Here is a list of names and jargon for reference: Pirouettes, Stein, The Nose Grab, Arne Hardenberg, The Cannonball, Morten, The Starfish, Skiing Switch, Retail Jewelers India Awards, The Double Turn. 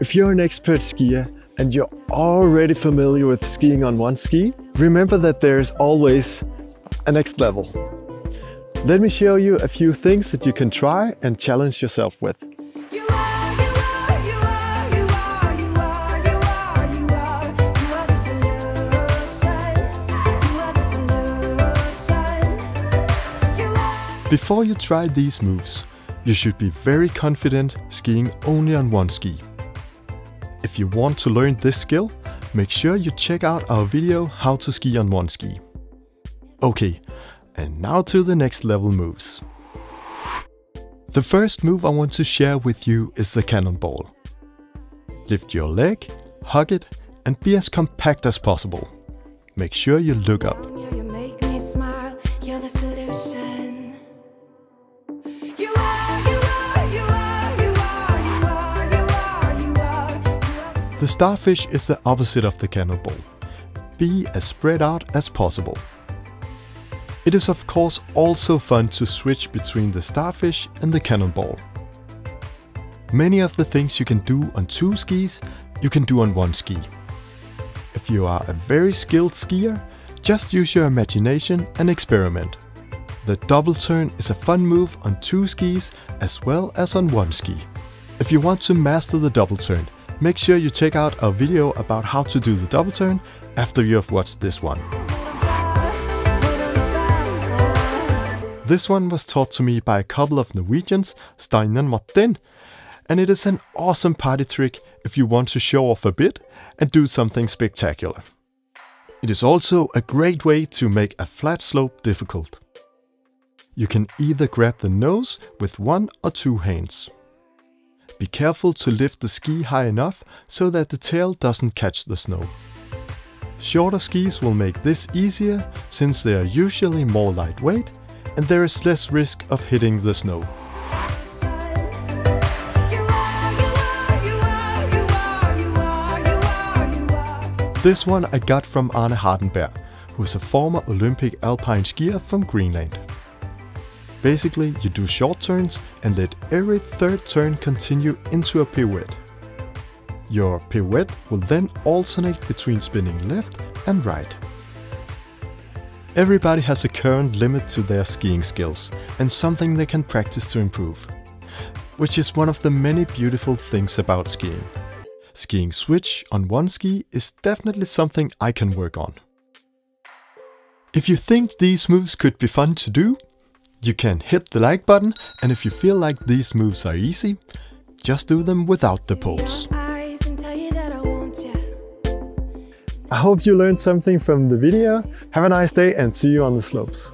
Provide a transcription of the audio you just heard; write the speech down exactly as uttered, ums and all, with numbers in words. If you're an expert skier and you're already familiar with skiing on one ski, remember that there's always a next level. Let me show you a few things that you can try and challenge yourself with. Before you try these moves, you should be very confident skiing only on one ski. If you want to learn this skill, make sure you check out our video how to ski on one ski. Okay, and now to the next level moves. The first move I want to share with you is the cannonball. Lift your leg, hug it, and be as compact as possible. Make sure you look up. You make me smile, you're the solution. The starfish is the opposite of the cannonball. Be as spread out as possible. It is of course also fun to switch between the starfish and the cannonball. Many of the things you can do on two skis, you can do on one ski. If you are a very skilled skier, just use your imagination and experiment. The double turn is a fun move on two skis as well as on one ski. If you want to master the double turn, make sure you check out our video about how to do the double turn after you have watched this one. This one was taught to me by a couple of Norwegians, Stein and Morten, and it is an awesome party trick if you want to show off a bit and do something spectacular. It is also a great way to make a flat slope difficult. You can either grab the nose with one or two hands. Be careful to lift the ski high enough so that the tail doesn't catch the snow. Shorter skis will make this easier since they are usually more lightweight and there is less risk of hitting the snow. This one I got from Arne Hardenberg, who is a former Olympic alpine skier from Greenland. Basically, you do short turns and let every third turn continue into a pirouette. Your pirouette will then alternate between spinning left and right. Everybody has a current limit to their skiing skills and something they can practice to improve, which is one of the many beautiful things about skiing. Skiing switch on one ski is definitely something I can work on. If you think these moves could be fun to do, you can hit the like button, and if you feel like these moves are easy, just do them without the poles. I hope you learned something from the video. Have a nice day and see you on the slopes.